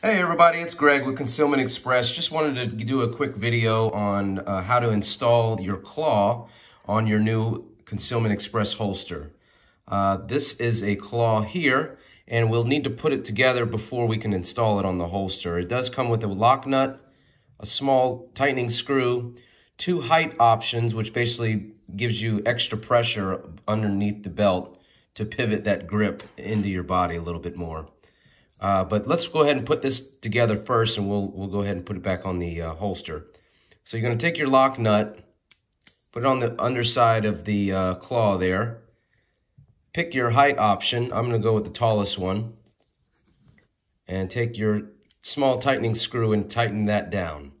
Hey everybody, it's Greg with Concealment Express. Just wanted to do a quick video on how to install your claw on your new Concealment Express holster. This is a claw here, and we'll need to put it together before we can install it on the holster. It does come with a lock nut, a small tightening screw, two height options, which basically gives you extra pressure underneath the belt to pivot that grip into your body a little bit more. But let's go ahead and put this together first, and we'll go ahead and put it back on the holster. So you're going to take your lock nut, put it on the underside of the claw there. Pick your height option. I'm going to go with the tallest one. And take your small tightening screw and tighten that down.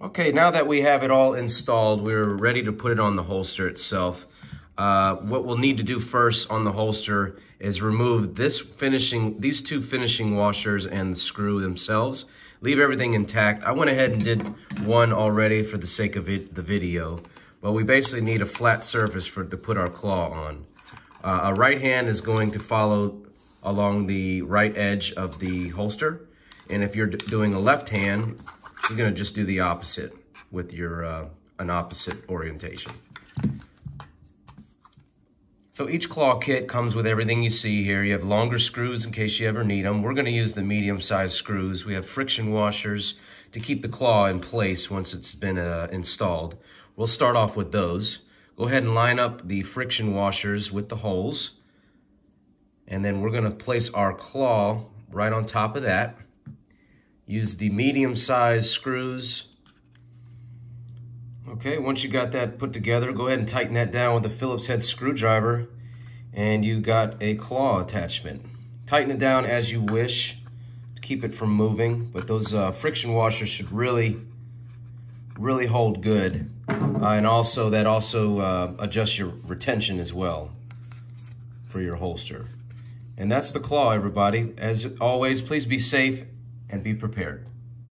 Okay, now that we have it all installed, we're ready to put it on the holster itself. What we'll need to do first on the holster is remove these two finishing washers and the screw themselves. Leave everything intact. I went ahead and did one already for the sake of the video, but we basically need a flat surface to put our claw on. Our right hand is going to follow along the right edge of the holster, and if you're doing a left hand, you're going to just do the opposite with your an opposite orientation. So each claw kit comes with everything you see here. You have longer screws in case you ever need them. We're going to use the medium-sized screws. We have friction washers to keep the claw in place once it's been installed. We'll start off with those. Go ahead and line up the friction washers with the holes. And then we're going to place our claw right on top of that. Use the medium-sized screws. Okay, once you got that put together, go ahead and tighten that down with a Phillips head screwdriver, and you got a claw attachment. Tighten it down as you wish to keep it from moving, but those friction washers should really hold good, and also that adjusts your retention as well for your holster. And that's the claw, everybody. As always, please be safe and be prepared.